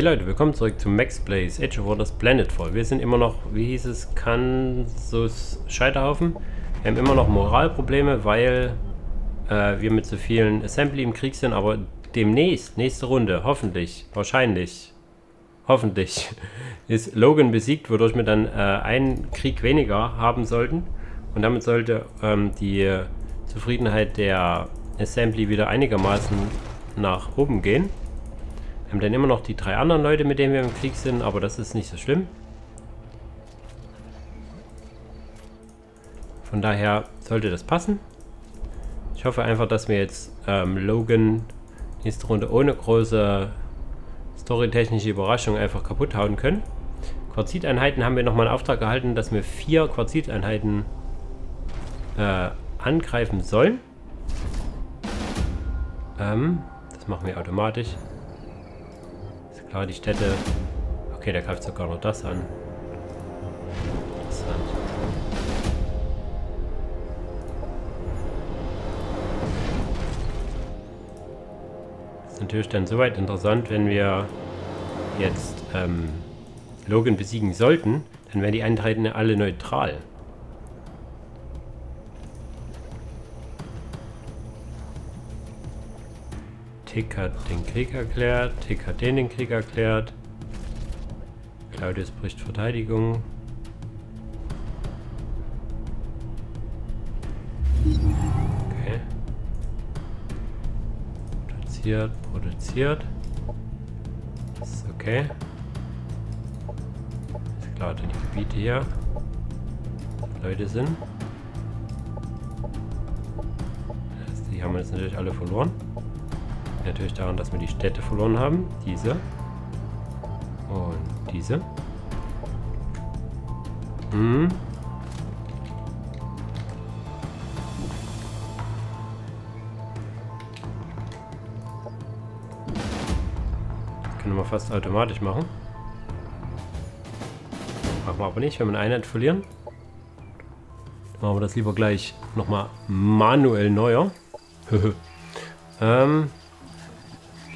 Hey Leute, willkommen zurück zu Max Plays Age of Wonders Planetfall. Wir sind immer noch, wie hieß es, Khansus Scheiterhaufen. Wir haben immer noch Moralprobleme, weil wir mit so vielen Assembly im Krieg sind, aber demnächst, nächste Runde, hoffentlich, wahrscheinlich, ist Logan besiegt, wodurch wir dann einen Krieg weniger haben sollten. Und damit sollte die Zufriedenheit der Assembly wieder einigermaßen nach oben gehen. Wir haben dann immer noch die 3 anderen Leute, mit denen wir im Krieg sind, aber das ist nicht so schlimm. Von daher sollte das passen. Ich hoffe einfach, dass wir jetzt Logan nächste Runde ohne große storytechnische Überraschung einfach kaputt hauen können. Quarziteinheiten haben wir nochmal einen Auftrag erhalten, dass wir 4 Quarziteinheiten angreifen sollen. Das machen wir automatisch. Klar, die Städte. Okay, der greift sogar noch das an. Interessant. Das ist natürlich dann soweit interessant, wenn wir jetzt Logan besiegen sollten, dann wären die Einheiten alle neutral. Tick hat den Krieg erklärt, Tick hat den Krieg erklärt. Claudius bricht Verteidigung. Okay. Produziert, produziert. Das ist okay. Ist klar, die Gebiete hier. Leute sind. Die haben wir jetzt natürlich alle verloren. Natürlich daran, dass wir die Städte verloren haben. Diese und diese. Hm. Das können wir fast automatisch machen. Machen wir aber nicht, wenn wir eine Einheit verlieren. Machen wir das lieber gleich nochmal manuell neuer.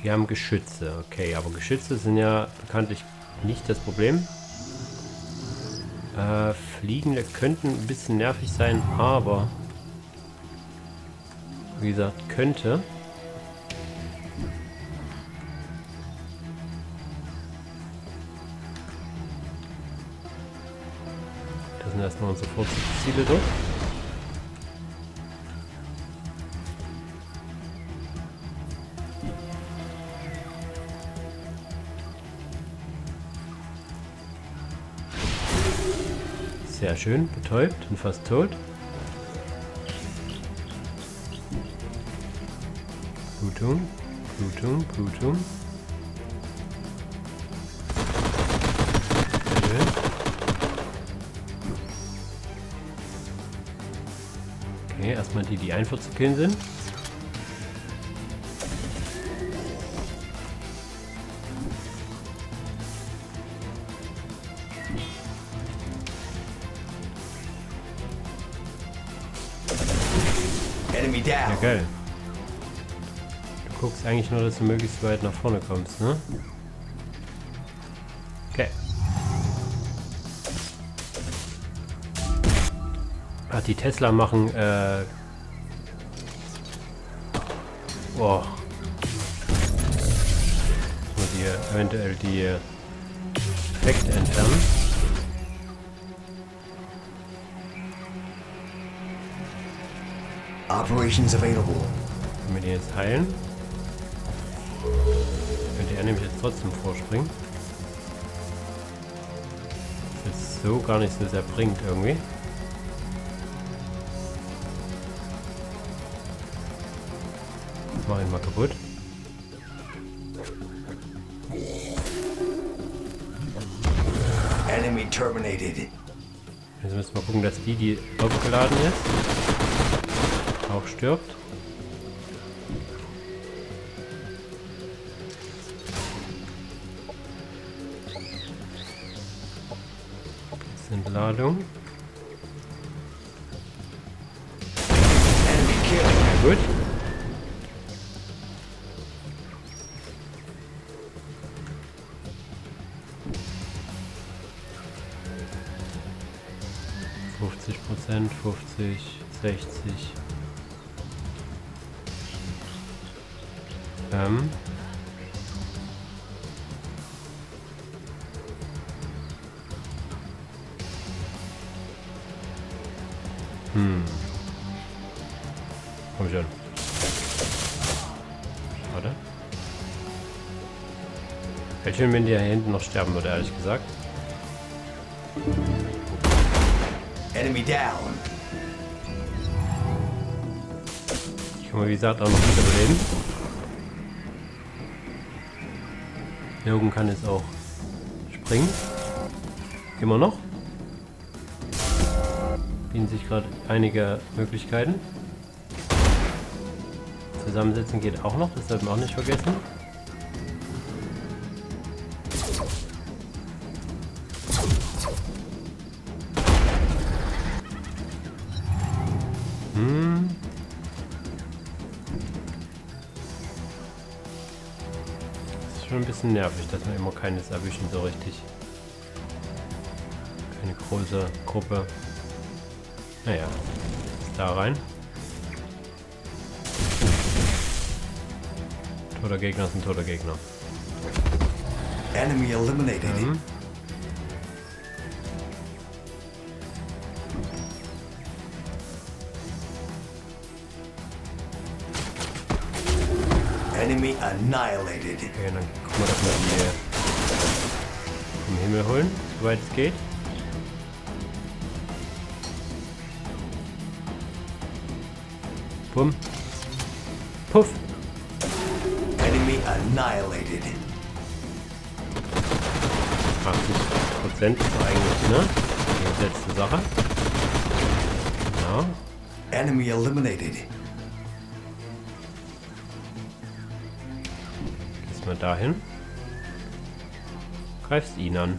Wir haben Geschütze, okay, aber Geschütze sind ja bekanntlich nicht das Problem. Fliegende könnten ein bisschen nervig sein, aber wie gesagt, könnte. Das sind erstmal unsere Vorzugsziele durch. Sehr schön, betäubt und fast tot. Blutung, Blutung, Blutung. Okay, erstmal die, die einfach zu killen sind. Ja, geil. Du guckst eigentlich nur, dass du möglichst weit nach vorne kommst, ne? Okay. Ach, die Tesla machen, boah. Muss ich hier eventuell die Effekte entfernen. Operations available. Können wir den jetzt heilen? Könnte er nämlich jetzt trotzdem vorspringen. Das ist so gar nicht so sehr bringt irgendwie. Jetzt mach ich ihn mal kaputt. Enemy terminated. Jetzt müssen wir mal gucken, dass die aufgeladen ist. Auch stirbt. Entladung. Ja, gut. 60. Komm schon. Warte. Hätte schön, wenn die da hinten noch sterben würde, ehrlich gesagt. Enemy down. Ich kann mal, wie gesagt, auch noch nicht überleben. Logan kann jetzt auch springen. Immer noch. Bieten sich gerade einige Möglichkeiten. Zusammensetzen geht auch noch, das sollten wir auch nicht vergessen. Das ist schon ein bisschen nervig, dass wir immer keines erwischen so richtig. Keine große Gruppe. Naja, da rein. Toter Gegner ist ein toter Gegner. Enemy eliminated. Enemy annihilated. Okay, dann gucken wir das mal vom Himmel holen, soweit es geht. Bumm. Puff. Enemy annihilated. 80% ist eigentlich, ne? Die letzte Sache. Genau. Enemy eliminated. Gehst mal dahin. Greifst ihn an.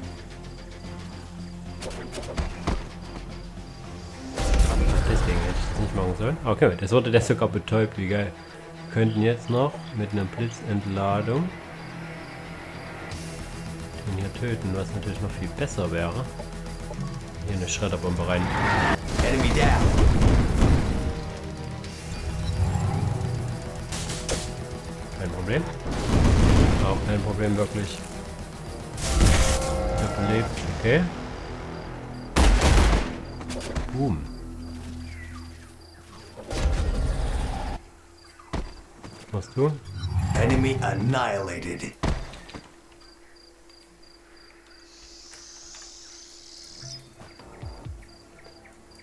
Machen sollen. Okay, das wurde der sogar betäubt, wie geil. Wir könnten jetzt noch mit einer Blitzentladung den hier töten, was natürlich noch viel besser wäre. Hier eine Schredderbombe rein. Enemy down. Kein Problem. Auch kein Problem wirklich. Überlebt, okay. Boom. Was du? Enemy annihilated.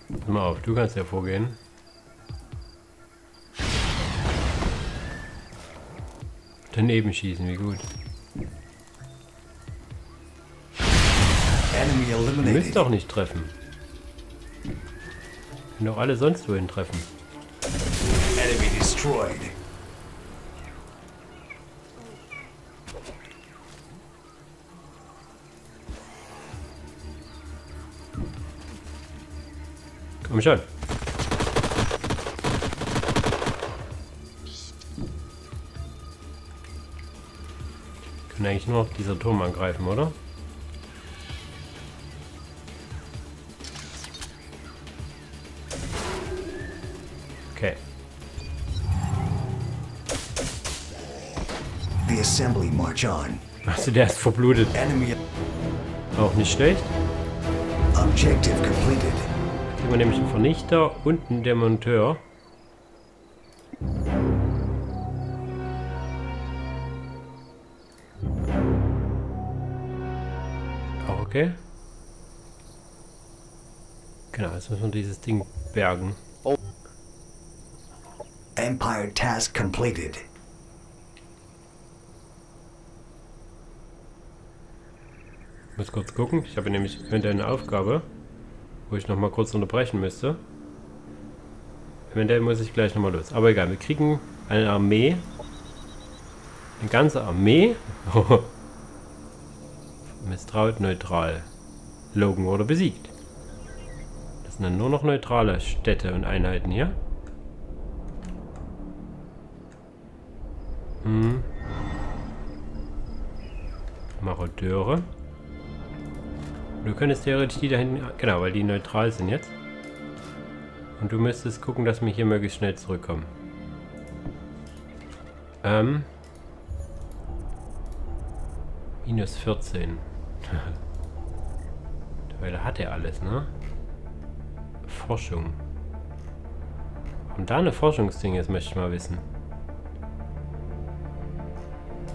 Pass mal auf, du kannst ja vorgehen. Daneben schießen, wie gut. Enemy eliminated. Ihr müsst doch nicht treffen. Können doch alle sonst wohin treffen. Enemy destroyed. Komm schon. Können eigentlich nur noch dieser Turm angreifen, oder? Okay. The Assembly march on. Also der ist verblutet. Auch nicht schlecht. Objective completed. Kriegen wir nämlich einen Vernichter und einen Demonteur. Auch okay. Genau, jetzt müssen wir dieses Ding bergen. Oh. Empire Task completed. Ich muss kurz gucken, ich habe nämlich hinterher eine Aufgabe, wo ich nochmal kurz unterbrechen müsste. Eventuell muss ich gleich nochmal los. Aber egal, wir kriegen eine Armee. Eine ganze Armee. Misstraut, neutral. Logan wurde besiegt. Das sind dann nur noch neutrale Städte und Einheiten hier. Marodeure. Du könntest theoretisch die da hinten... Genau, weil die neutral sind jetzt. Und du müsstest gucken, dass wir hier möglichst schnell zurückkommen. Minus 14. Weil da hat er alles, ne? Forschung. Und da eine Forschungsding ist, möchte ich mal wissen.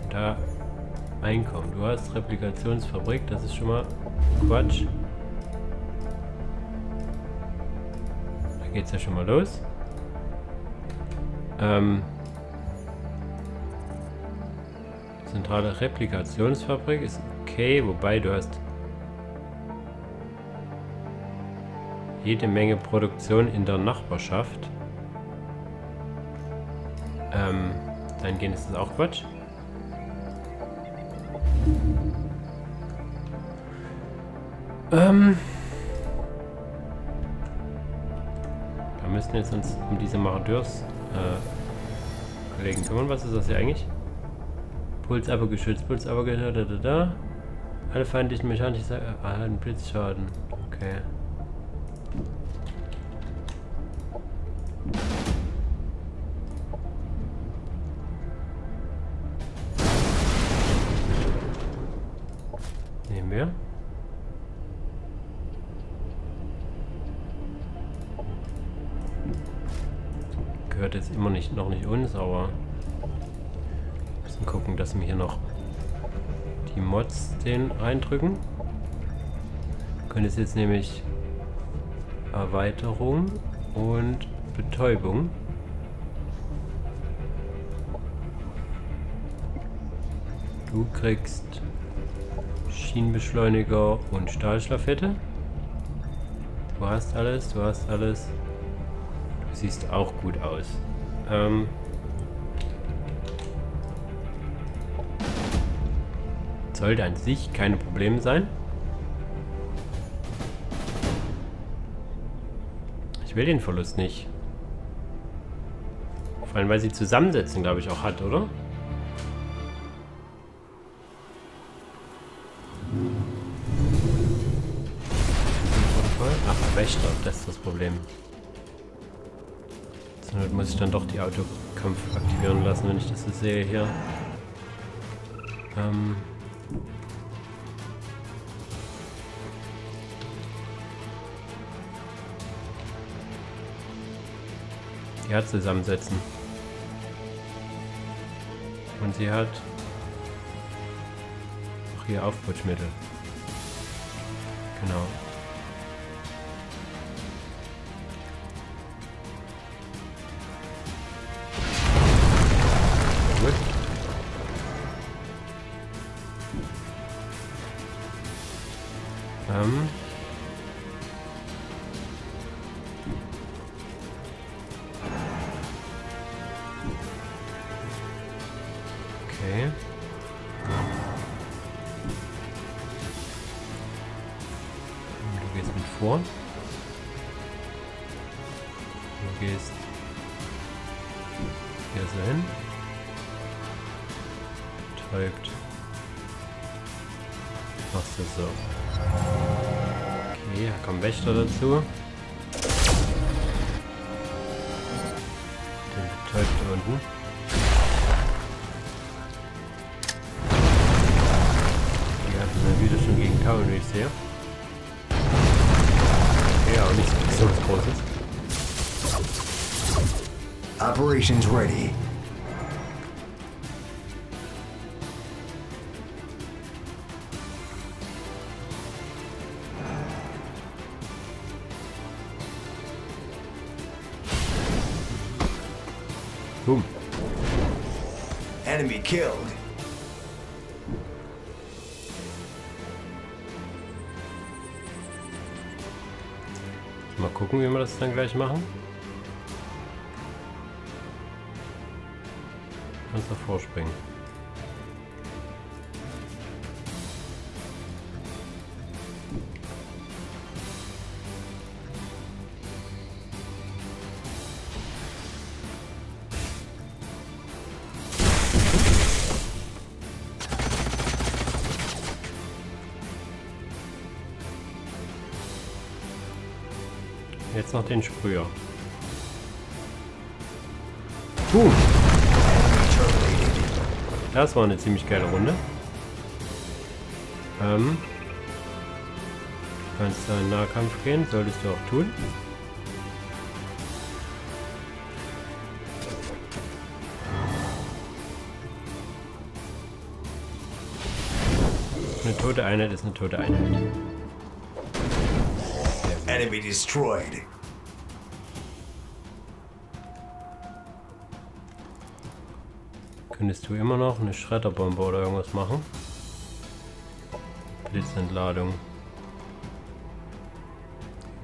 Und da Einkommen. Du hast Replikationsfabrik, das ist schon mal Quatsch. Da geht's ja schon mal los. Zentrale Replikationsfabrik ist okay, wobei du hast jede Menge Produktion in der Nachbarschaft. Dann gehen ist das auch Quatsch. Wir müssen jetzt uns um diese Marodeurs-Kollegen kümmern. Was ist das hier eigentlich? Puls aber geschützt, Puls aber geschützt, da. Alle feindlichen mechanischen erhalten Blitzschaden. Okay. Nehmen wir. Gehört jetzt immer nicht, noch nicht uns, aber wir müssen gucken, dass wir hier noch die Mods den reindrücken. Wir können es jetzt nämlich Erweiterung und Betäubung. Du kriegst Schienenbeschleuniger und Stahlstaffette. Du hast alles, du hast alles. Siehst auch gut aus. Sollte an sich keine Probleme sein. Ich will den Verlust nicht. Vor allem, weil sie Zusammensetzung, glaube ich, auch hat, oder? Ach, Wächter, das ist das Problem. Damit muss ich dann doch die Autokampf aktivieren lassen, wenn ich das so sehe hier. Die hat zusammensetzen. Und sie hat auch hier Aufputschmittel. Genau. Okay. Du gehst mit vor. Du gehst hier so hin. Betäubt. Machst du so. Okay, da kommen Wächter dazu. Den betäubt hier unten. Wenn ich sehe. Ja, und nichts so Großes. Operations ready. Boom. Enemy killed. Mal gucken, wie wir das dann gleich machen. Kannst davor springen. Jetzt noch den Sprüher. Gut. Das war eine ziemlich geile Runde. Kannst du in den Nahkampf gehen, solltest du auch tun. Eine tote Einheit ist eine tote Einheit. Enemy destroyed. Könntest du immer noch eine Schredderbombe oder irgendwas machen? Blitzentladung.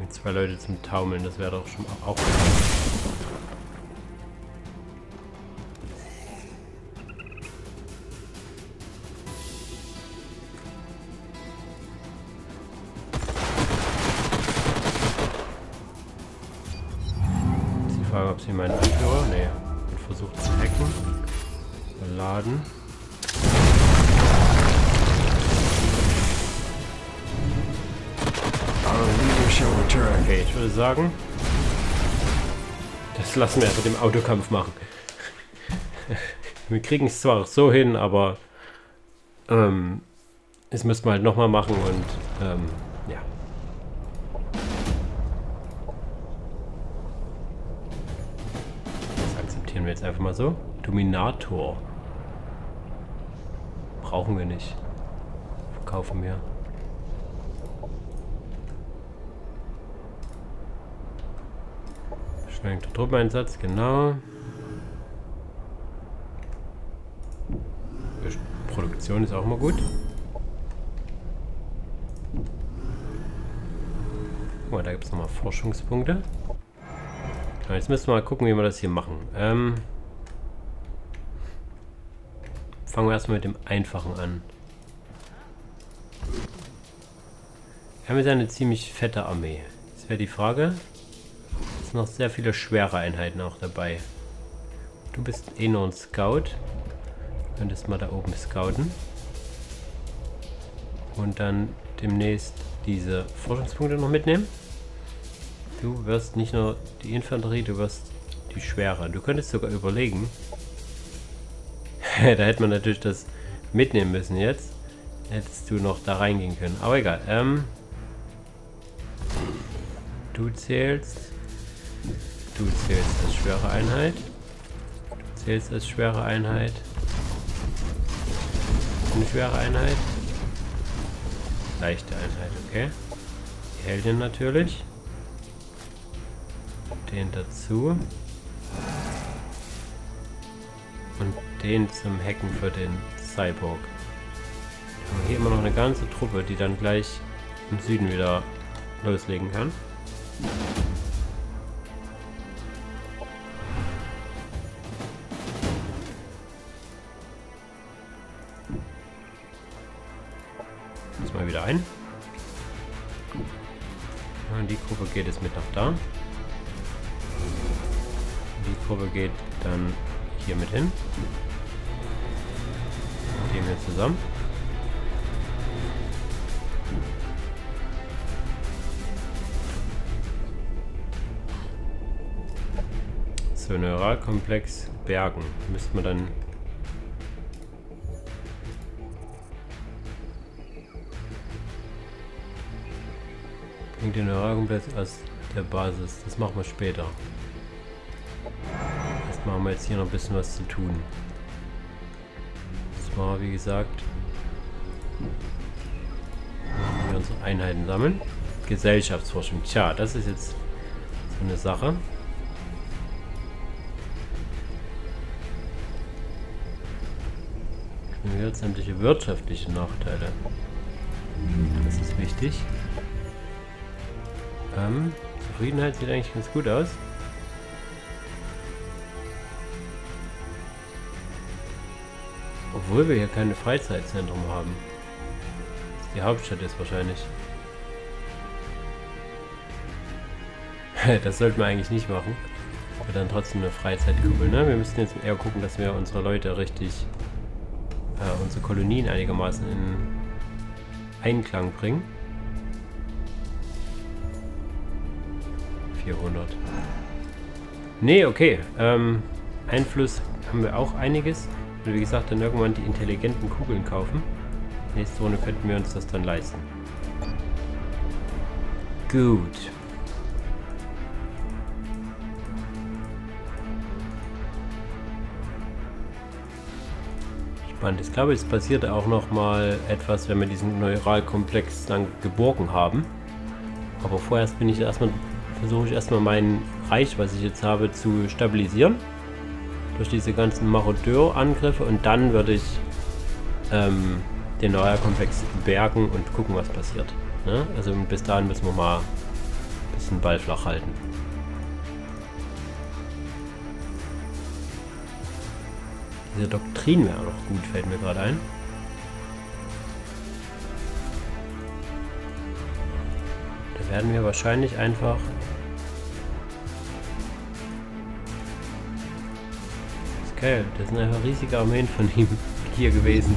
Mit zwei Leute zum Taumeln, das wäre doch schon auch gut. Ist die Frage, ob sie meinen Anführer? Nee, wird versucht zu hacken. Laden. Okay, ich würde sagen, das lassen wir einfach dem Autokampf machen. Wir kriegen es zwar auch so hin, aber das müssen wir halt nochmal machen und ja. Das akzeptieren wir jetzt einfach mal so. Dominator. Brauchen wir nicht. Verkaufen wir. Beschränkter Truppeneinsatz, genau. Produktion ist auch mal gut. Guck mal, da gibt es nochmal Forschungspunkte. Ja, jetzt müssen wir mal gucken, wie wir das hier machen. Fangen wir erstmal mit dem Einfachen an. Wir haben jetzt eine ziemlich fette Armee. Jetzt wäre die Frage, es sind noch sehr viele schwere Einheiten auch dabei. Du bist eh noch ein Scout. Du könntest mal da oben scouten. Und dann demnächst diese Forschungspunkte noch mitnehmen. Du wirst nicht nur die Infanterie, du wirst die Schwere. Du könntest sogar überlegen, da hätte man natürlich das mitnehmen müssen jetzt. Hättest du noch da reingehen können. Aber egal. Du zählst. Du zählst als schwere Einheit. Du zählst als schwere Einheit. Eine schwere Einheit. Leichte Einheit, okay. Die Heldin natürlich. Den dazu. Und den zum Hacken für den Cyborg. Wir haben hier immer noch eine ganze Truppe, die dann gleich im Süden wieder loslegen kann. Jetzt mal wieder ein. Und die Gruppe geht jetzt mit nach da. Die Gruppe geht dann hier mit hin. Und gehen wir zusammen. So, Neuralkomplex Bergen. Müsste man dann. Bringt den Neuralkomplex aus der Basis. Das machen wir später. Machen wir jetzt hier noch ein bisschen was zu tun. Und zwar, wie gesagt, machen wir unsere Einheiten sammeln. Gesellschaftsforschung. Tja, das ist jetzt so eine Sache. Ignoriert sämtliche wirtschaftliche Nachteile. Das ist wichtig. Zufriedenheit sieht eigentlich ganz gut aus. Obwohl wir hier keine Freizeitzentrum haben. Die Hauptstadt ist wahrscheinlich. Das sollten wir eigentlich nicht machen. Aber dann trotzdem eine Freizeitkugel, ne? Wir müssen jetzt eher gucken, dass wir unsere Leute richtig, unsere Kolonien einigermaßen in Einklang bringen. 400. Nee, okay. Einfluss haben wir auch einiges. Und wie gesagt, dann irgendwann die intelligenten Kugeln kaufen. Nächste Runde könnten wir uns das dann leisten. Gut. Spannend. Ich glaube, es passiert auch nochmal etwas, wenn wir diesen Neuralkomplex dann geborgen haben. Aber vorerst bin ich erstmal, versuche ich erstmal mein Reich, was ich jetzt habe, zu stabilisieren. Durch diese ganzen Marodeur-Angriffe, und dann würde ich den Neuralkomplex bergen und gucken, was passiert. Ne? Also bis dahin müssen wir mal ein bisschen Ball flach halten. Diese Doktrin wäre auch noch gut, fällt mir gerade ein. Da werden wir wahrscheinlich einfach... Okay, das sind einfach riesige Armeen von ihm hier gewesen.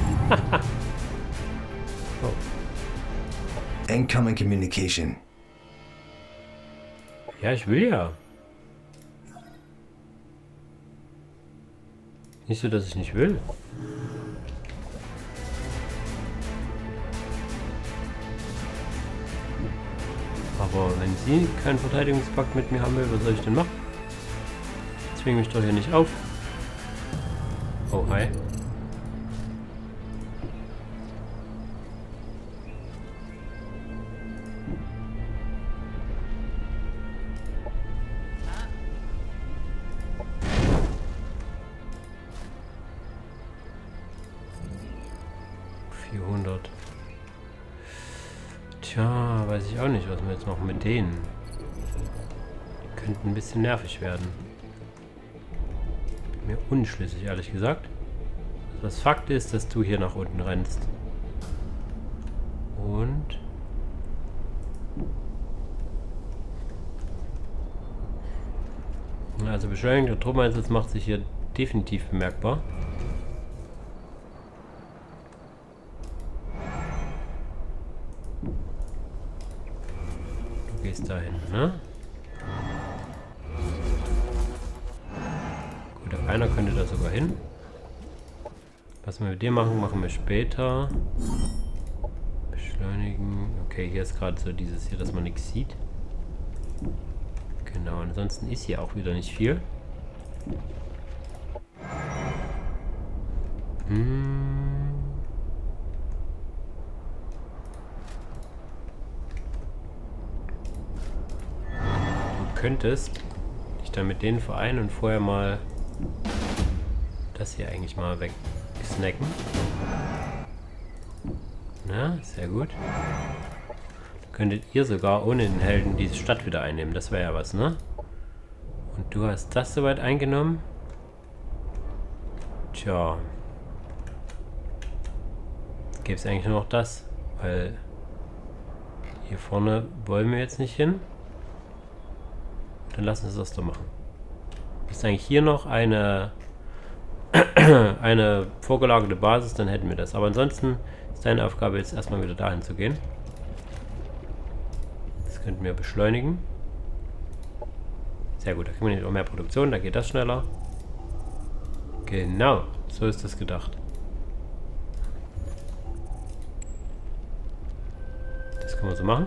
Oh. Incoming Communication. Ja, ich will ja. Nicht so, dass ich nicht will. Aber wenn sie keinen Verteidigungspakt mit mir haben will, was soll ich denn machen? Ich zwinge mich doch hier nicht auf. Oh, hi. Noch mit denen. Die könnten ein bisschen nervig werden. Bin mir unschlüssig, ehrlich gesagt. Also das Fakt ist, dass du hier nach unten rennst. Und... Also beschleunigter Truppeneinsatz macht sich hier definitiv bemerkbar. Dahin, ne? Gut, einer könnte da sogar hin. Was wir mit dem machen, machen wir später. Beschleunigen. Okay, hier ist gerade so dieses hier, dass man nichts sieht. Genau, ansonsten ist hier auch wieder nicht viel. Könntest dich dann mit denen vereinen und vorher mal das hier eigentlich mal wegsnacken. Na, sehr gut. Dann könntet ihr sogar ohne den Helden diese Stadt wieder einnehmen. Das wäre ja was, ne? Und du hast das soweit eingenommen? Tja. Gäbe es eigentlich nur noch das, weil hier vorne wollen wir jetzt nicht hin. Dann lass uns das doch machen. Ist eigentlich hier noch eine vorgelagerte Basis, dann hätten wir das. Aber ansonsten ist deine Aufgabe jetzt erstmal wieder dahin zu gehen. Das könnten wir beschleunigen. Sehr gut, da kriegen wir nicht auch mehr Produktion, da geht das schneller. Genau, so ist das gedacht. Das können wir so machen.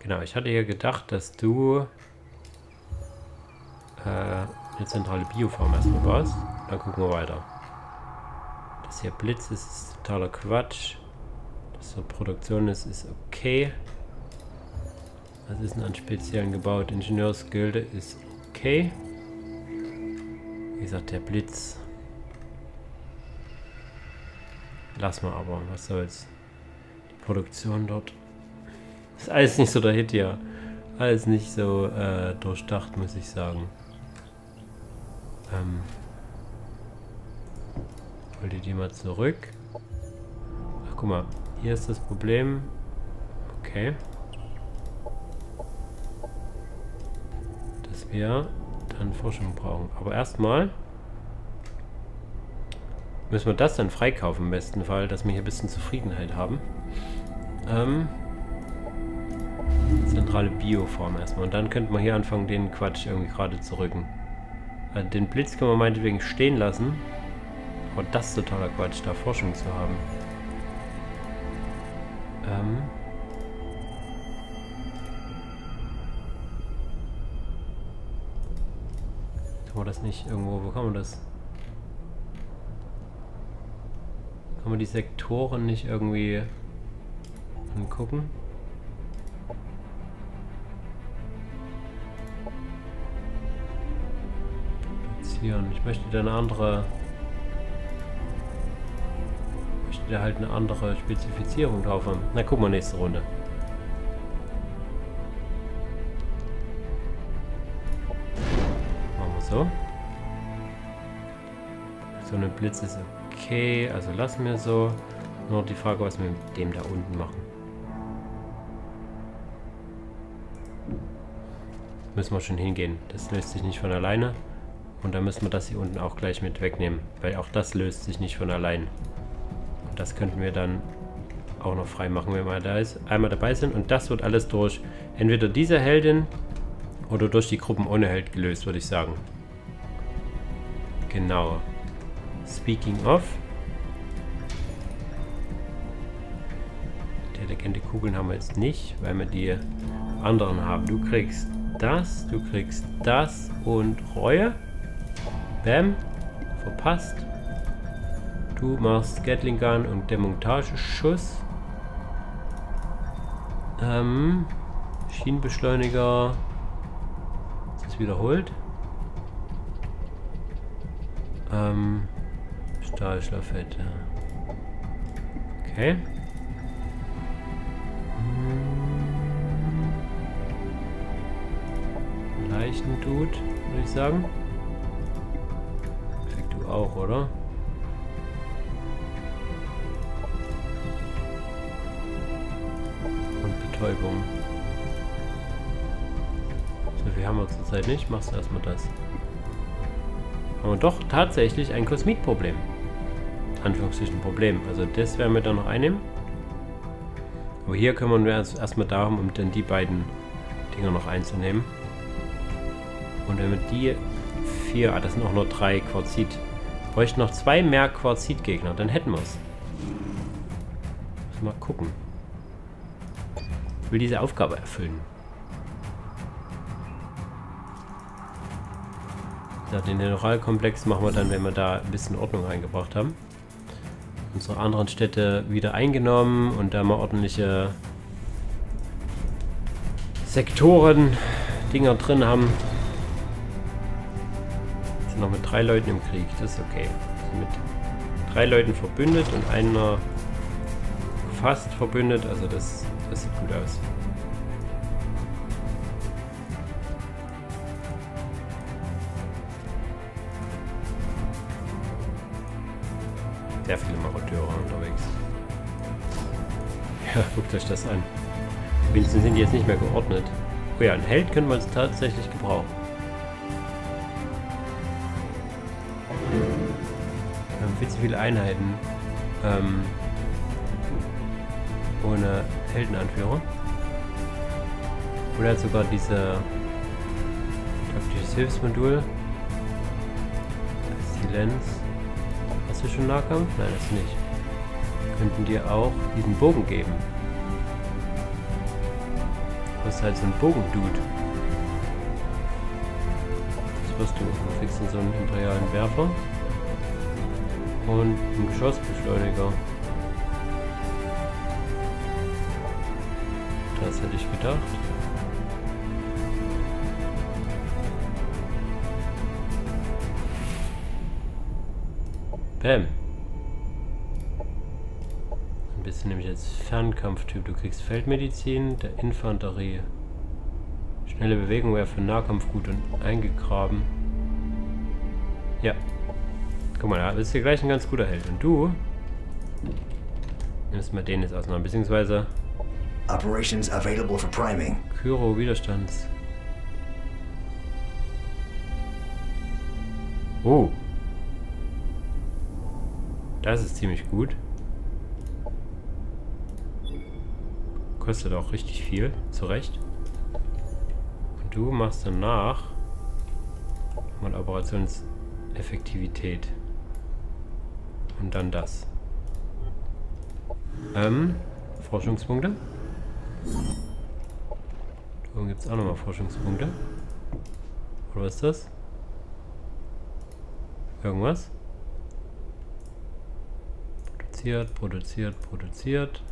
Genau, ich hatte ja gedacht, dass du eine zentrale Biofarm erstmal baust. Dann gucken wir weiter. Das hier Blitz ist totaler Quatsch. Dass so Produktion ist, ist okay. Was ist denn an Speziellen gebaut? Ingenieursgilde ist okay. Wie gesagt, der Blitz. Lass mal aber, was soll's. Die Produktion dort. Ist alles nicht so der Hit hier. Alles nicht so durchdacht, muss ich sagen. Holt ihr die mal zurück? Ach, guck mal. Hier ist das Problem. Okay. Dass wir dann Forschung brauchen. Aber erstmal müssen wir das dann freikaufen im besten Fall, dass wir hier ein bisschen Zufriedenheit haben. neutrale Bioform erstmal. Und dann könnten wir hier anfangen, den Quatsch irgendwie gerade zu rücken. Also den Blitz können wir meinetwegen stehen lassen. Oh, das ist totaler Quatsch, da Forschung zu haben. Kann man das nicht irgendwo... Wo kann man das? Kann man die Sektoren nicht irgendwie angucken? Ich möchte da eine andere... Ich möchte da halt eine andere Spezifizierung drauf haben. Na, gucken wir nächste Runde. Machen wir so. So eine Blitz ist okay, also lassen wir so. Nur die Frage, was wir mit dem da unten machen. Müssen wir schon hingehen. Das löst sich nicht von alleine. Und dann müssen wir das hier unten auch gleich mit wegnehmen, weil auch das löst sich nicht von allein. Und das könnten wir dann auch noch frei machen, wenn wir da einmal dabei sind. Und das wird alles durch entweder diese Heldin oder durch die Gruppen ohne Held gelöst, würde ich sagen. Genau. Speaking of. Intelligente Kugeln haben wir jetzt nicht, weil wir die anderen haben. Du kriegst das und Reue. Bam, verpasst. Du machst Gatling Gun und Demontageschuss. Schienenbeschleuniger. Ist das wiederholt? Stahlschlafette. Okay. Leichendude, würde ich sagen. Auch, oder? Und Betäubung. So viel haben wir zurzeit nicht. Machst du erstmal das. Haben wir doch tatsächlich ein Kosmitproblem. Anführungsstrichen Problem. Also das werden wir dann noch einnehmen. Aber hier kümmern wir uns erstmal darum, um dann die beiden Dinger noch einzunehmen. Und wenn wir die vier, das sind auch nur 3 Quarzit. Bräuchten noch 2 mehr Quarzit-Gegner, dann hätten wir es. Mal gucken. Ich will diese Aufgabe erfüllen. Ja, den Generalkomplex machen wir dann, wenn wir da ein bisschen Ordnung eingebracht haben. Unsere anderen Städte wieder eingenommen und da mal ordentliche Sektoren, Dinger drin haben. Noch mit 3 Leuten im Krieg, das ist okay. Also mit 3 Leuten verbündet und einer fast verbündet, also das sieht gut aus. Sehr viele Marodeure unterwegs. Ja, guckt euch das an. Wenigstens sind die jetzt nicht mehr geordnet. Oh ja, ein Held können wir uns tatsächlich gebrauchen. Viel zu viele Einheiten ohne Heldenanführer. Oder hat sogar diese taktisches Hilfsmodul. Exzellenz. Hast du schon Nahkampf? Nein, das nicht. Könnten dir auch diesen Bogen geben. Das ist halt so ein Bogendude. Das wirst du. Du kriegst dann so einen imperialen Werfer. Und ein Geschossbeschleuniger. Das hätte ich gedacht. Bam. Ein bisschen nämlich als Fernkampftyp. Du kriegst Feldmedizin, der Infanterie. Schnelle Bewegung wäre für Nahkampf gut und eingegraben. Ja. Guck mal, da ist hier gleich ein ganz guter Held. Und du nimmst mal den jetzt auseinander, beziehungsweise Operations available for priming. Kyro Widerstands. Oh. Das ist ziemlich gut. Kostet auch richtig viel, zu Recht. Du machst danach mal Operationseffektivität. Und dann das. Forschungspunkte. Da gibt es auch nochmal Forschungspunkte. Oder was ist das? Irgendwas? Produziert, produziert, produziert.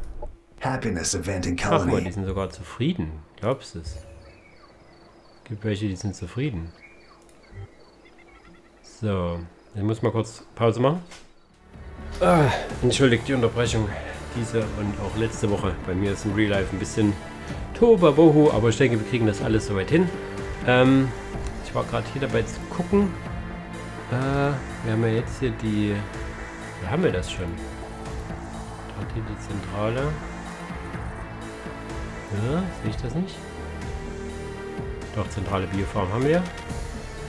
Happiness Event in Colony. Ach mal, die sind sogar zufrieden. Glaubst du es? Gibt welche, die sind zufrieden. So, ich muss mal kurz Pause machen. Ah, entschuldigt die Unterbrechung. Diese und auch letzte Woche. Bei mir ist im Real Life ein bisschen Tohuwabohu, aber ich denke, wir kriegen das alles soweit hin. Ich war gerade hier dabei zu gucken. Wir haben ja jetzt hier die... Wo haben wir das schon? Gerade hier die Zentrale. Ja, sehe ich das nicht? Doch, zentrale Biofarm haben wir.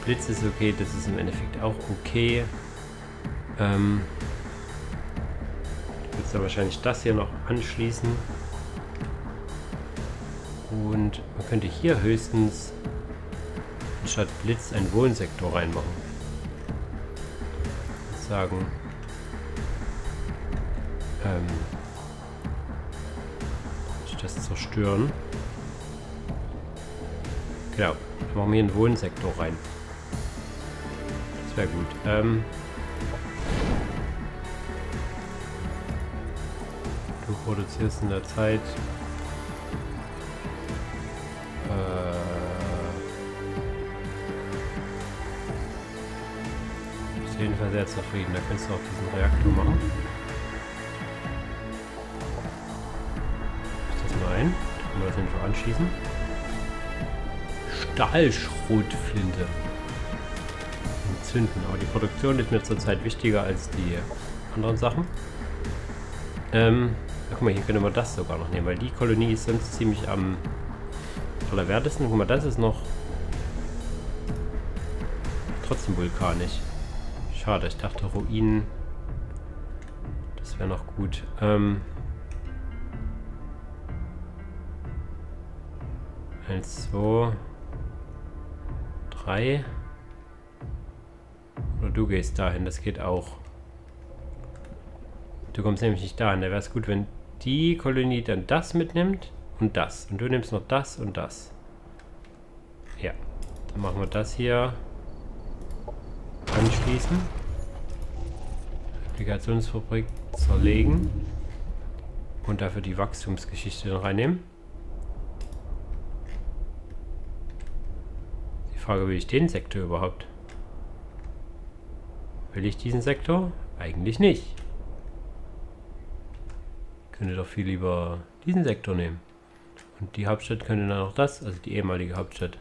Blitz ist okay, das ist im Endeffekt auch okay. Ich würde dann wahrscheinlich das hier noch anschließen. Und man könnte hier höchstens statt Blitz einen Wohnsektor reinmachen. Ich würde sagen, ich das zerstören. Genau, dann machen wir hier einen Wohnsektor rein. Das wäre gut. Du produzierst in der Zeit auf jeden Fall sehr zufrieden. Da kannst du auch diesen Reaktor machen. Ich das mal ein. Da können wir das einfach anschließen. Stahlschrotflinte. Entzünden. Aber die Produktion ist mir zurzeit wichtiger als die anderen Sachen. Guck mal, hier können wir das sogar noch nehmen, weil die Kolonie ist sonst ziemlich am allerwertesten. Guck mal, das ist noch trotzdem vulkanisch. Schade, ich dachte Ruinen, das wäre noch gut. Eins, zwei, drei. Oder du gehst dahin, das geht auch. Du kommst nämlich nicht dahin. Da wäre es gut, wenn die Kolonie dann das mitnimmt und das. Und du nimmst noch das und das. Ja. Dann machen wir das hier anschließen. Replikationsfabrik zerlegen. Und dafür die Wachstumsgeschichte noch reinnehmen. Die Frage, will ich den Sektor überhaupt? Will ich diesen Sektor? Eigentlich nicht. Könnte doch viel lieber diesen Sektor nehmen. Und die Hauptstadt könnte dann auch das, also die ehemalige Hauptstadt.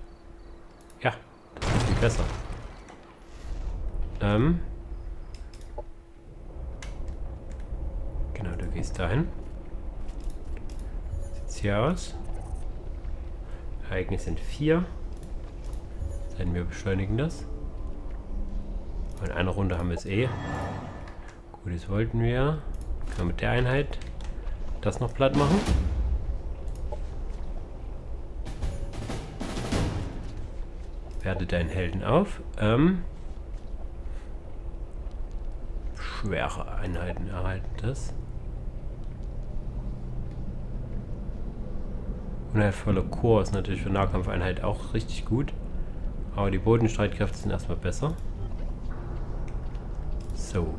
Ja, das ist viel besser. Genau, du gehst dahin. Wie sieht es hier aus? Ereignisse sind 4. Seien wir beschleunigen das. In einer Runde haben wir es eh. Gut, das wollten wir. Genau mit der Einheit. Das noch platt machen. Werde deinen Helden auf. Schwere Einheiten erhalten das. Unheilvolle Chor ist natürlich für Nahkampfeinheit auch richtig gut. Aber die Bodenstreitkräfte sind erstmal besser. So.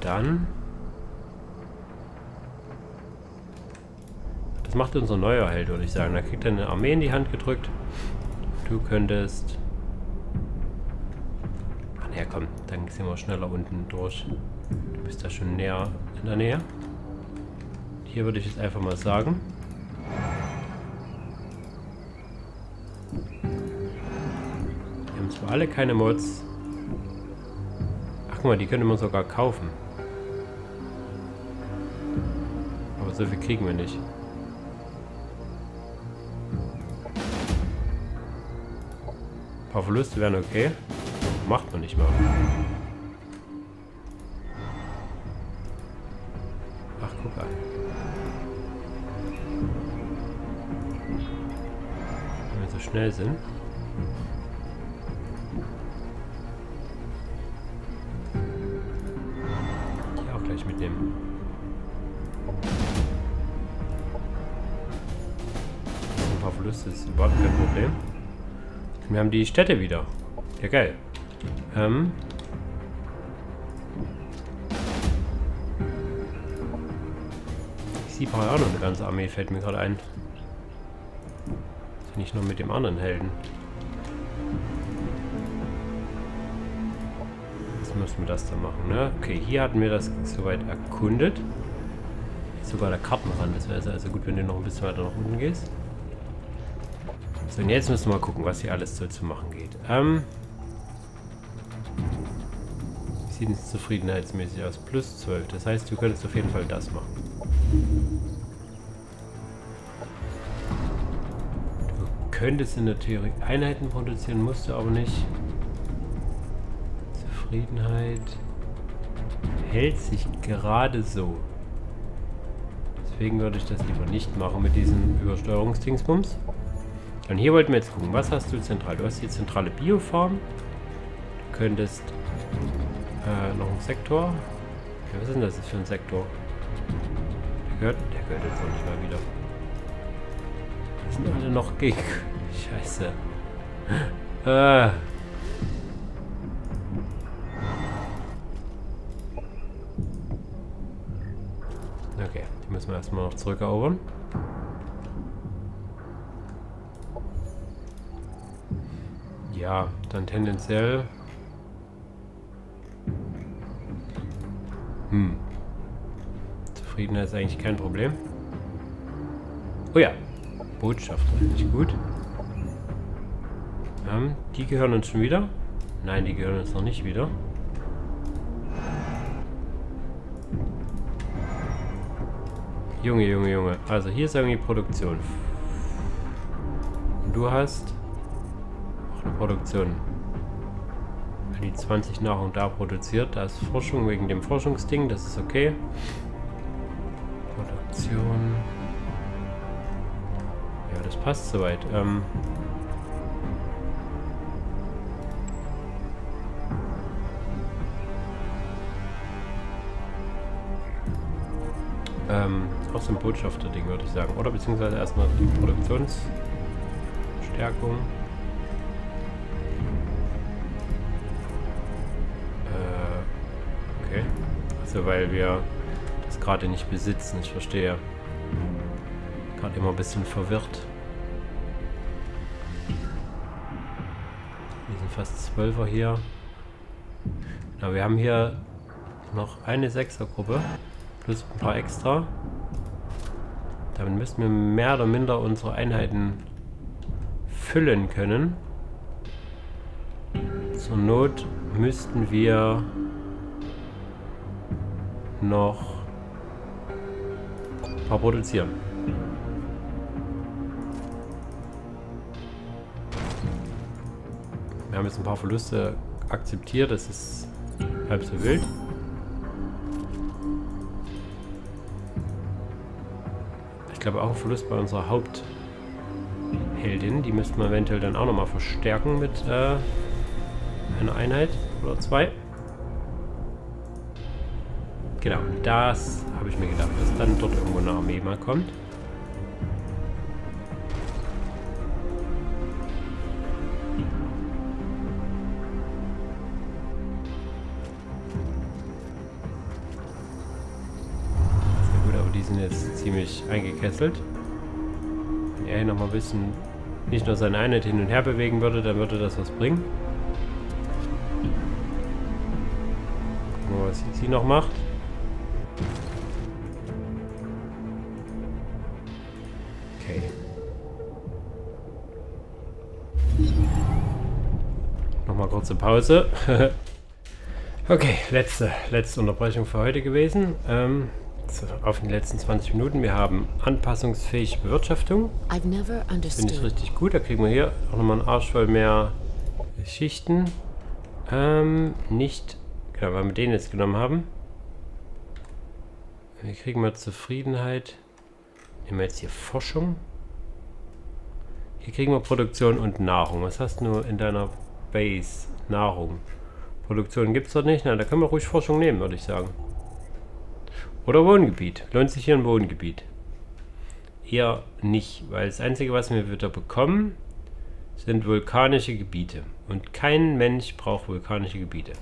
Dann. Das macht unser neuer Held, würde ich sagen. Da kriegt er eine Armee in die Hand gedrückt. Du könntest... Ach naja, komm, dann sind wir schneller unten durch. Du bist da schon näher in der Nähe. Hier würde ich jetzt einfach mal sagen. Wir haben zwar alle keine Mods. Ach guck mal, die könnte man sogar kaufen. So viel kriegen wir nicht. Ein paar Verluste wären okay. Macht man nicht mal. Ach, guck an. schnell sind. Die auch gleich mitnehmen. Ein paar Verluste ist überhaupt kein Problem. Wir haben die Städte wieder. Ja, geil. Ich brauche auch noch eine ganze Armee, fällt mir gerade ein. Nicht nur mit dem anderen Helden. Jetzt müssen wir das da machen, ne? Okay, hier hatten wir das soweit erkundet. Jetzt sogar der Kartenrand, das wäre also gut, wenn du noch ein bisschen weiter nach unten gehst. So, und jetzt müssen wir mal gucken, was hier alles so zu machen geht. Wie sieht es zufriedenheitsmäßig aus? Plus 12, das heißt, du könntest auf jeden Fall das machen. Du könntest in der Theorie Einheiten produzieren, musst du aber nicht. Zufriedenheit hält sich gerade so. Deswegen würde ich das lieber nicht machen mit diesem Übersteuerungsdingsbums. Und hier wollten wir jetzt gucken, was hast du zentral? Du hast die zentrale Biofarm. Du könntest noch einen Sektor. Ja, was ist denn das für ein Sektor? Der gehört jetzt auch nicht mal wieder. Das sind alle noch gegen. Scheiße. Okay, die müssen wir erstmal noch zurückerobern. Ja, dann tendenziell. Das ist eigentlich kein Problem. Oh ja, Botschafter, nicht gut. Die gehören uns schon wieder. Nein, die gehören uns noch nicht wieder. Junge, Junge, Junge. Also hier ist irgendwie Produktion. Und du hast auch eine Produktion. Die 20 Nahrung da produziert. Da ist Forschung wegen dem Forschungsding. Das ist okay. Ja, das passt soweit. Aus dem Botschafter-Ding würde ich sagen. Oder beziehungsweise erstmal die Produktionsstärkung. Okay. Also weil wir gerade nicht besitzen. Ich verstehe. Gerade immer ein bisschen verwirrt. Wir sind fast 12er hier. Na, wir haben hier noch eine 6er-Gruppe. Plus ein paar extra. Damit müssten wir mehr oder minder unsere Einheiten füllen können. Zur Not müssten wir noch produzieren. Wir haben jetzt ein paar Verluste akzeptiert, das ist halb so wild. Ich glaube auch ein Verlust bei unserer Hauptheldin, die müssten wir eventuell dann auch nochmal verstärken mit einer Einheit oder zwei. Genau, das habe ich mir gedacht, dass dann dort irgendwo eine Armee mal kommt. Sehr gut, aber die sind jetzt ziemlich eingekesselt. Wenn er hier nochmal ein bisschen nicht nur seine Einheit hin und her bewegen würde, dann würde das was bringen. Gucken wir mal, was sie noch macht. Pause. Okay, letzte Unterbrechung für heute gewesen. Auf den letzten 20 Minuten. Wir haben anpassungsfähige Bewirtschaftung. Finde ich richtig gut. Da kriegen wir hier auch nochmal einen Arsch voll mehr Schichten. Nicht, genau, weil wir den jetzt genommen haben. Wir kriegen mal Zufriedenheit. Nehmen wir jetzt hier Forschung. Hier kriegen wir Produktion und Nahrung. Was hast du in deiner Base? Nahrung. Produktion gibt es dort nicht. Na, da können wir ruhig Forschung nehmen, würde ich sagen. Oder Wohngebiet. Lohnt sich hier ein Wohngebiet? Eher nicht, weil das Einzige, was wir wieder bekommen, sind vulkanische Gebiete. Und kein Mensch braucht vulkanische Gebiete.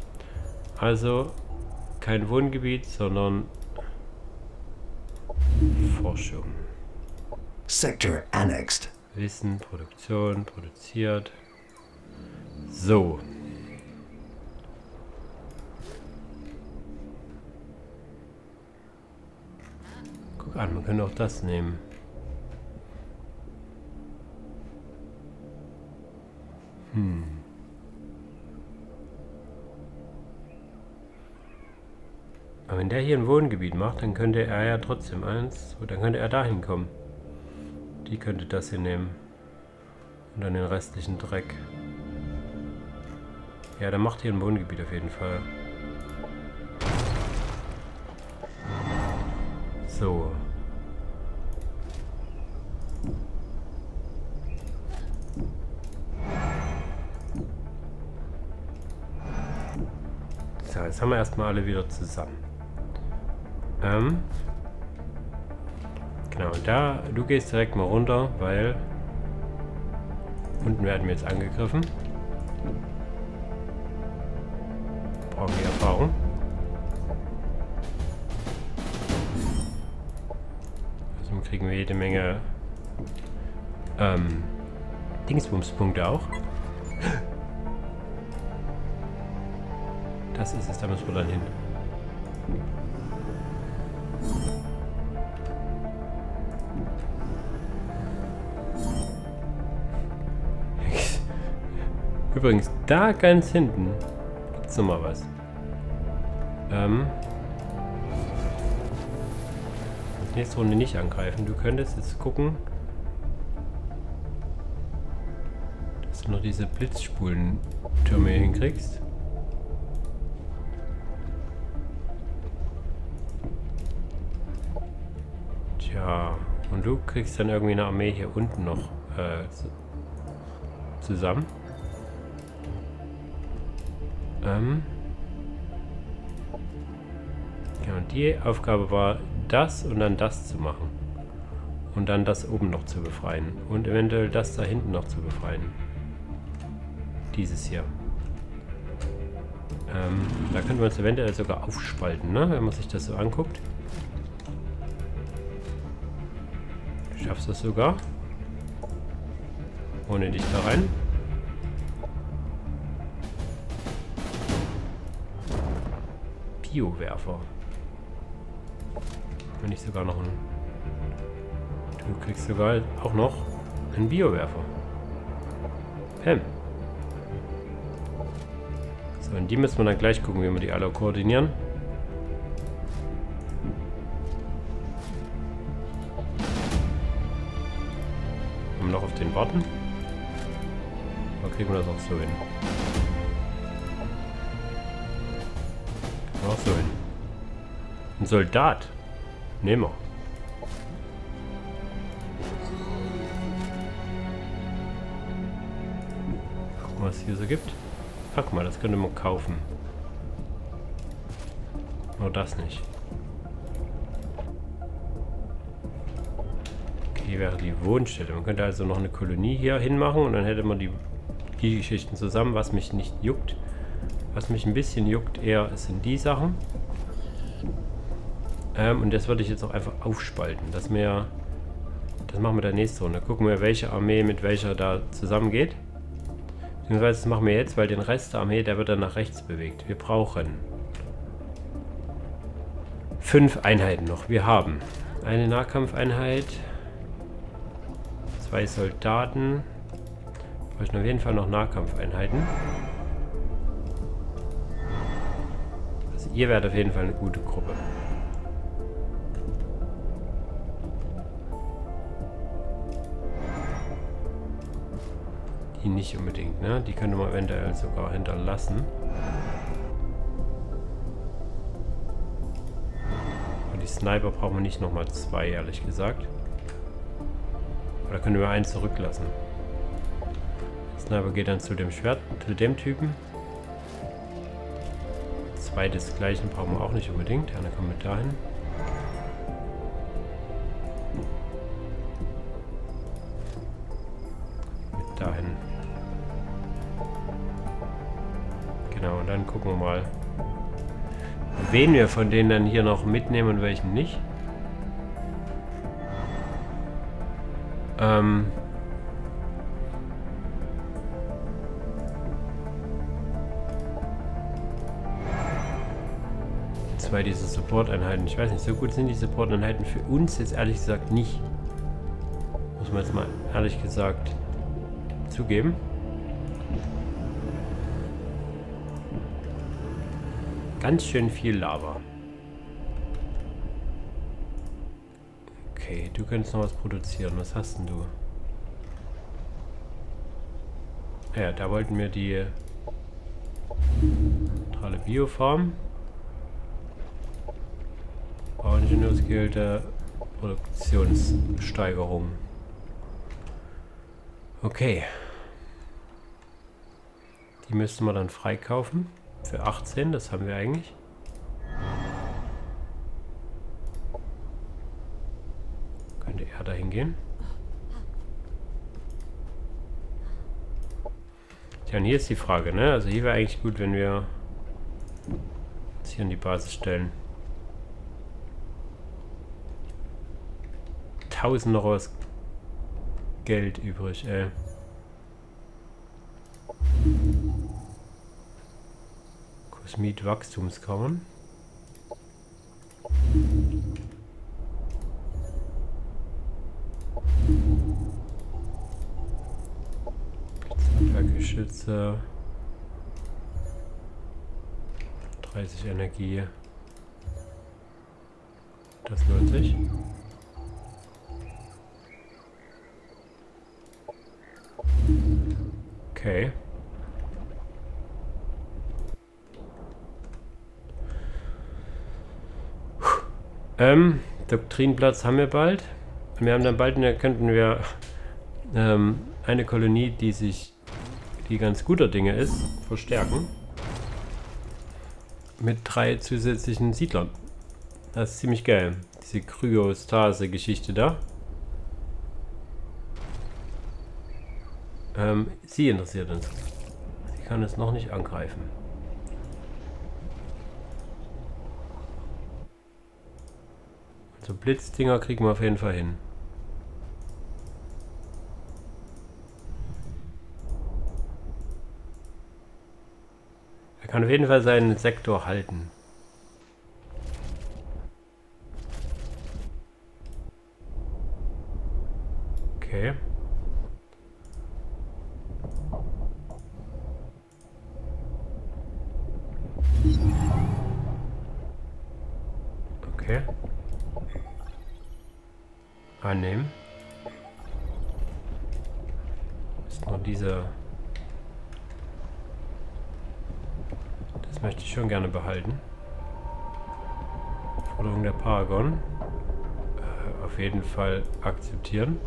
Also kein Wohngebiet, sondern Forschung. Sector annexed. Wissen, Produktion, produziert. So. Guck an, man könnte auch das nehmen. Aber wenn der hier ein Wohngebiet macht, dann könnte er ja trotzdem eins, dann könnte er dahin kommen. Die könnte das hier nehmen. Und dann den restlichen Dreck. Ja, dann macht hier ein Wohngebiet auf jeden Fall. So. So, jetzt haben wir erstmal alle wieder zusammen. Genau, und da, du gehst direkt mal runter, weil unten werden wir jetzt angegriffen. Brauchen wir Erfahrung. Also kriegen wir jede Menge Dingsbumspunkte auch. Das ist es, da müssen wir dann hin. Übrigens, da ganz hinten gibt es nochmal was. Nächste Runde nicht angreifen. Du könntest jetzt gucken. Dass du noch diese Blitzspulentürme hier hinkriegst. Tja, und du kriegst dann irgendwie eine Armee hier unten noch zusammen. Ja, und die Aufgabe war, das und dann das zu machen. Und dann das oben noch zu befreien. Und eventuell das da hinten noch zu befreien. Dieses hier. Da können wir uns eventuell sogar aufspalten, ne? Wenn man sich das so anguckt. Du schaffst das sogar. Ohne dich da rein. Biowerfer. Wenn ich sogar noch einen. Du kriegst sogar auch noch einen Biowerfer. Pam. So, und die müssen wir dann gleich gucken, wie wir die alle koordinieren. Und noch auf den warten. Oder kriegen wir das auch so hin? Auch so hin. Ein Soldat. Nehmen wir. Gucken, was es hier so gibt. Guck mal, das könnte man kaufen. Nur das nicht. Okay, hier wäre die Wohnstätte. Man könnte also noch eine Kolonie hier hinmachen und dann hätte man die Geschichten zusammen, was mich nicht juckt. Was mich ein bisschen juckt eher, sind die Sachen. Und das würde ich jetzt auch einfach aufspalten. Das machen wir der nächsten Runde. Gucken wir, welche Armee mit welcher da zusammengeht. Beziehungsweise das machen wir jetzt, weil den Rest der Armee, der wird dann nach rechts bewegt. Wir brauchen 5 Einheiten noch. Wir haben eine Nahkampfeinheit, 2 Soldaten. Wir bräuchten auf jeden Fall noch Nahkampfeinheiten. Ihr werdet auf jeden Fall eine gute Gruppe. Die nicht unbedingt, ne? Die könnte man eventuell sogar hinterlassen. Und die Sniper brauchen wir nicht nochmal 2, ehrlich gesagt. Oder können wir einen zurücklassen? Sniper geht dann zu dem Schwert, zu dem Typen. Zwei desgleichen brauchen wir auch nicht unbedingt. Einer kommt mit dahin. Mit dahin. Genau, und dann gucken wir mal, wen wir von denen dann hier noch mitnehmen und welchen nicht. Zwei dieser Support-Einheiten. Ich weiß nicht, so gut sind die Support-Einheiten für uns jetzt ehrlich gesagt nicht. Muss man jetzt mal ehrlich gesagt zugeben. Ganz schön viel Lava. Okay, du könntest noch was produzieren. Was hast denn du? Ja, da wollten wir die neutrale Biofarm. Ingenieursgilde, Produktionssteigerung. Okay. Die müssten wir dann freikaufen. Für 18, das haben wir eigentlich. Könnte er dahin gehen. Tja, und hier ist die Frage, ne? Also hier wäre eigentlich gut, wenn wir uns hier an die Basis stellen. 1000 noch was Geld übrig, ey. Kosmitwachstumskammern. Geschütze. 30 Energie. Das lohnt sich. Okay. Doktrinplatz haben wir bald. Wir haben dann bald, könnten wir eine Kolonie, die ganz guter Dinge ist, verstärken. Mit 3 zusätzlichen Siedlern. Das ist ziemlich geil. Diese Kryostase-Geschichte da. Sie interessiert uns. Sie kann es noch nicht angreifen. Also Blitzdinger kriegen wir auf jeden Fall hin. Er kann auf jeden Fall seinen Sektor halten. Okay. Okay. Annehmen. Ist nur diese. Das möchte ich schon gerne behalten. Forderung der Paragon. Auf jeden Fall akzeptieren.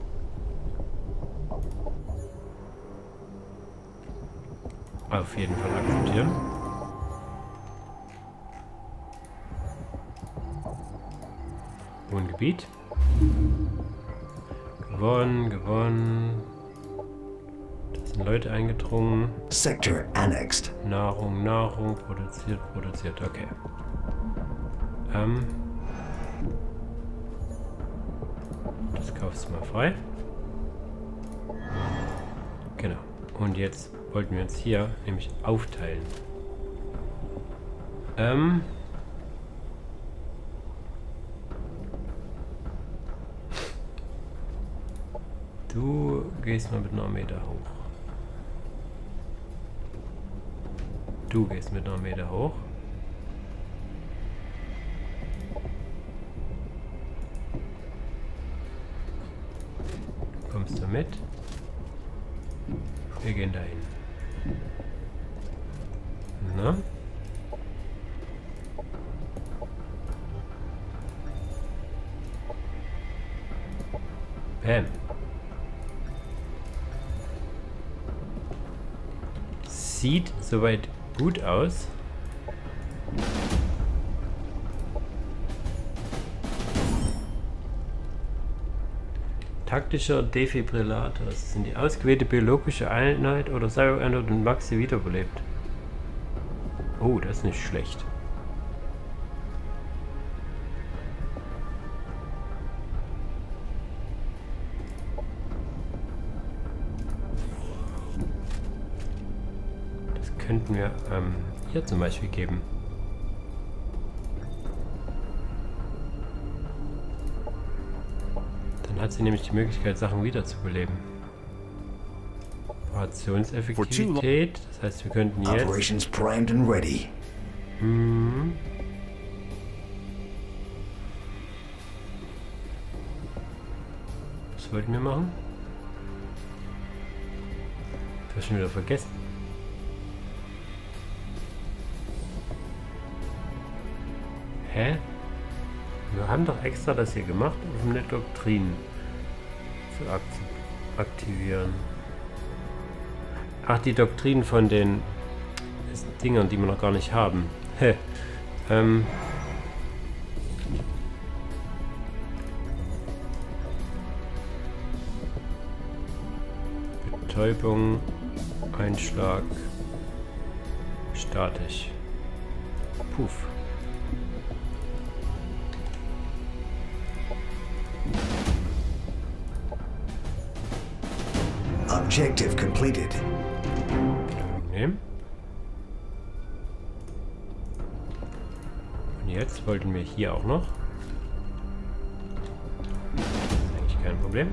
Auf jeden Fall akzeptieren. Gebiet. Gewonnen. Da sind Leute eingedrungen. Sector annexed. Nahrung, produziert. Okay. Das kaufst du mal frei. Genau. Und jetzt wollten wir uns hier nämlich aufteilen. Du gehst mal mit einer Armee da hoch. Du gehst mit einer Armee da hoch. Kommst du mit? Wir gehen dahin. Na? Bam. sieht soweit gut aus. Taktischer Defibrillator. Das sind die ausgewählte biologische Einheit oder Cybereinheit und Max sie wiederbelebt. Oh, das ist nicht schlecht. Das könnten wir hier zum Beispiel geben. Hat sie nämlich die Möglichkeit, Sachen wiederzubeleben. Operationseffektivität, das heißt, wir könnten jetzt... Operations primed and ready. Was wollten wir machen? Ich habe schon wieder vergessen. Hä? Wir haben doch extra das hier gemacht, um eine Doktrin zu aktivieren. Ach, die Doktrin von den Dingern, die wir noch gar nicht haben. Betäubung, Einschlag, statisch. Puff. Objective completed. Nehmen. Und jetzt wollten wir hier auch noch. Das ist eigentlich kein Problem.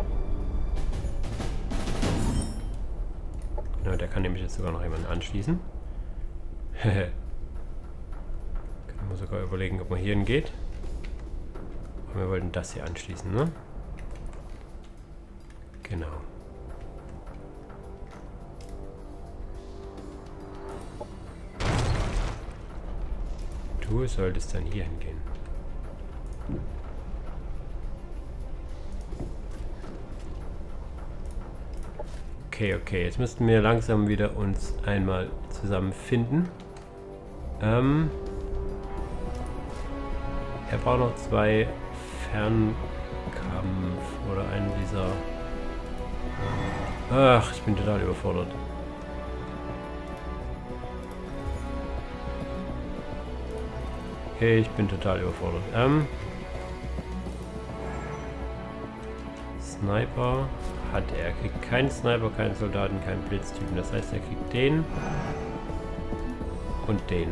Genau, da kann nämlich jetzt sogar noch jemand anschließen. Können wir sogar überlegen, ob man hier hingeht. Und wir wollten das hier anschließen, ne? Genau. Du solltest dann hier hingehen. Okay, okay. Jetzt müssten wir langsam wieder uns einmal zusammenfinden. Er braucht noch zwei Fernkampf oder einen dieser... Ach, ich bin total überfordert. Okay, ich bin total überfordert. Sniper hat er. Er kriegt keinen Sniper, keinen Soldaten, keinen Blitztypen. Das heißt, er kriegt den und den.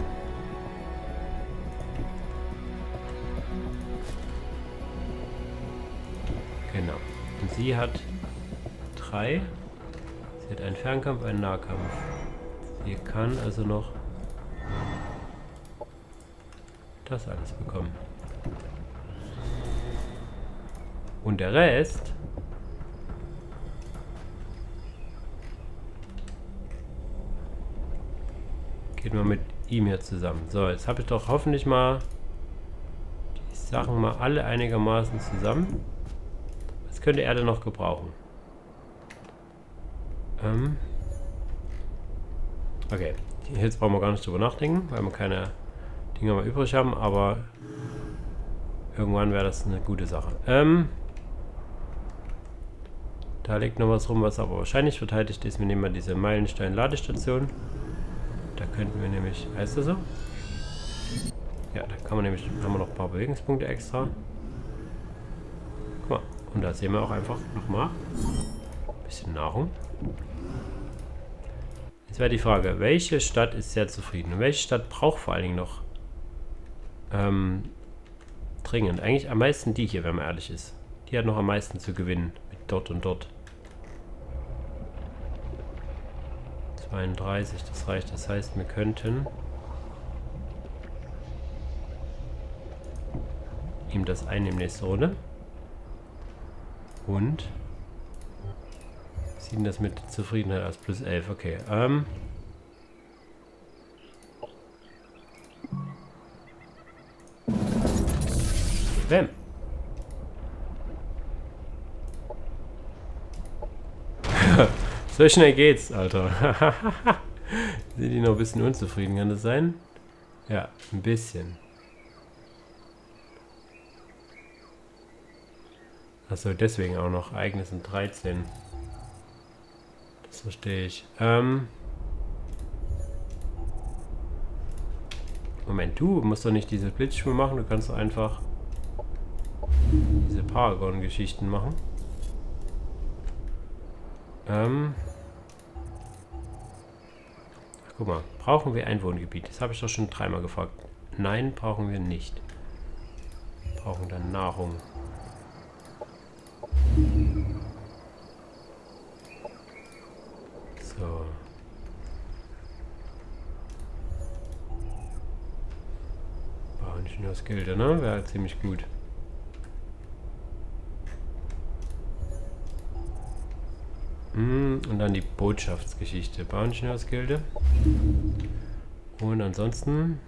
Genau. Und sie hat drei. Sie hat einen Fernkampf, einen Nahkampf. Sie kann also noch das alles bekommen. Und der Rest geht mal mit ihm hier zusammen. So, jetzt habe ich doch hoffentlich mal die Sachen mal alle einigermaßen zusammen. Was könnte er denn noch gebrauchen? Okay, jetzt brauchen wir gar nicht drüber nachdenken, weil wir keine Dinger mal übrig haben, aber irgendwann wäre das eine gute Sache. Da liegt noch was rum, was aber wahrscheinlich verteidigt ist. Wir nehmen mal diese Meilenstein-Ladestation. Da könnten wir nämlich, heißt das so? Ja, da kann man nämlich, haben wir noch ein paar Bewegungspunkte extra. Guck mal, und da sehen wir auch einfach nochmal ein bisschen Nahrung. Jetzt wäre die Frage, welche Stadt ist sehr zufrieden? Und welche Stadt braucht vor allen Dingen noch dringend. Eigentlich am meisten die hier, wenn man ehrlich ist. Die hat noch am meisten zu gewinnen. Mit dort und dort. 32, das reicht. Das heißt, wir könnten ihm das einnehmen nächste Runde. Und sieht das mit Zufriedenheit aus. Plus 11, okay. Bam. So schnell geht's, Alter. Sind die noch ein bisschen unzufrieden, kann das sein? Ja, ein bisschen. Achso, deswegen auch noch. Ereignis sind 13. Das verstehe ich. Moment, du musst doch nicht diese Blitzschuhe machen. Du kannst doch einfach diese Paragon-Geschichten machen. Ach, guck mal. Brauchen wir ein Wohngebiet? Das habe ich doch schon dreimal gefragt. Nein, brauchen wir nicht. Wir brauchen dann Nahrung. So. War nicht nur das Gilde, ne? Wäre halt ziemlich gut. Und dann die Botschaftsgeschichte. Bauingenieursgilde. Und ansonsten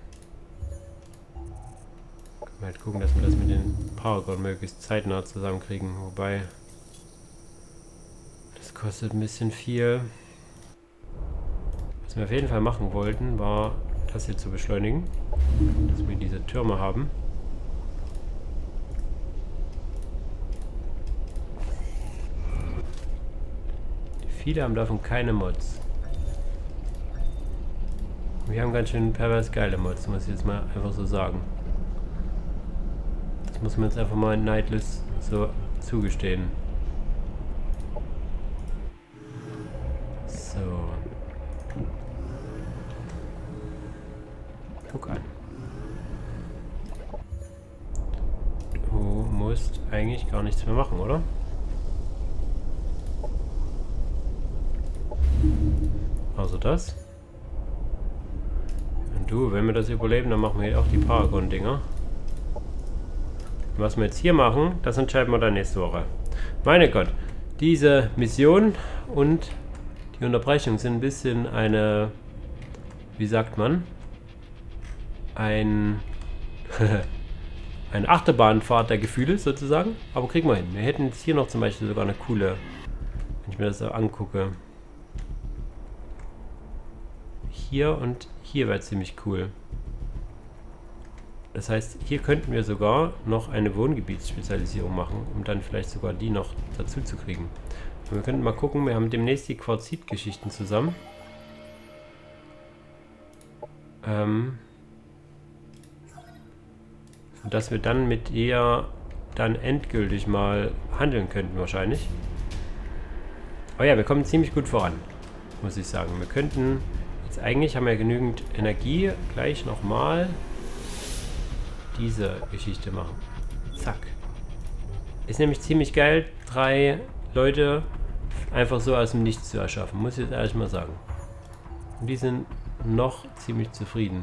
können wir halt gucken, dass wir das mit den Paragon möglichst zeitnah zusammenkriegen. Wobei das kostet ein bisschen viel. Was wir auf jeden Fall machen wollten, war das hier zu beschleunigen. Dass wir diese Türme haben. Viele haben davon keine Mods. Wir haben ganz schön pervers geile Mods, muss ich jetzt mal einfach so sagen. Das muss man jetzt einfach mal neidlos so zugestehen. So. Guck an. Du musst eigentlich gar nichts mehr machen, oder? Also das. Und du, wenn wir das überleben, dann machen wir hier auch die Paragon-Dinger. Was wir jetzt hier machen, das entscheiden wir dann nächste Woche. Meine Gott, diese Mission und die Unterbrechung sind ein bisschen eine, wie sagt man, eine Achterbahnfahrt der Gefühle sozusagen. Aber kriegen wir hin. Wir hätten jetzt hier noch zum Beispiel sogar eine coole, wenn ich mir das so angucke. Hier und hier wäre ziemlich cool. Das heißt, hier könnten wir sogar noch eine Wohngebietsspezialisierung machen, um dann vielleicht sogar die noch dazu zu kriegen. Und wir könnten mal gucken, wir haben demnächst die Quarzit-Geschichten zusammen. Dass wir dann mit ihr dann endgültig mal handeln könnten wahrscheinlich. Oh ja, wir kommen ziemlich gut voran, muss ich sagen. Wir könnten... Eigentlich haben wir genügend Energie. Gleich nochmal diese Geschichte machen. Zack. Ist nämlich ziemlich geil, 3 Leute einfach so aus dem Nichts zu erschaffen. Muss ich jetzt ehrlich mal sagen. Und die sind noch ziemlich zufrieden.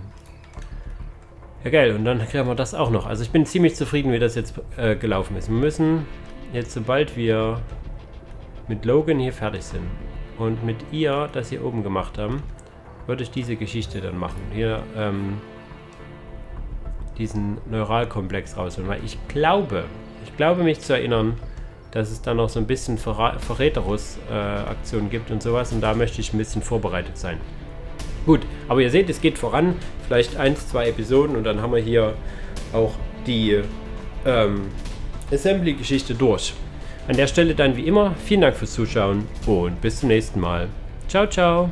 Ja geil, und dann kriegen wir das auch noch. Also ich bin ziemlich zufrieden, wie das jetzt gelaufen ist. Wir müssen jetzt, sobald wir mit Logan hier fertig sind und mit ihr das hier oben gemacht haben, würde ich diese Geschichte dann machen. Hier diesen Neuralkomplex rausholen, weil ich glaube mich zu erinnern, dass es dann noch so ein bisschen Verräterus-Aktionen gibt und sowas, und da möchte ich ein bisschen vorbereitet sein. Gut, aber ihr seht, es geht voran, vielleicht 1, 2 Episoden und dann haben wir hier auch die Assembly-Geschichte durch. An der Stelle dann wie immer, vielen Dank fürs Zuschauen und bis zum nächsten Mal. Ciao, ciao!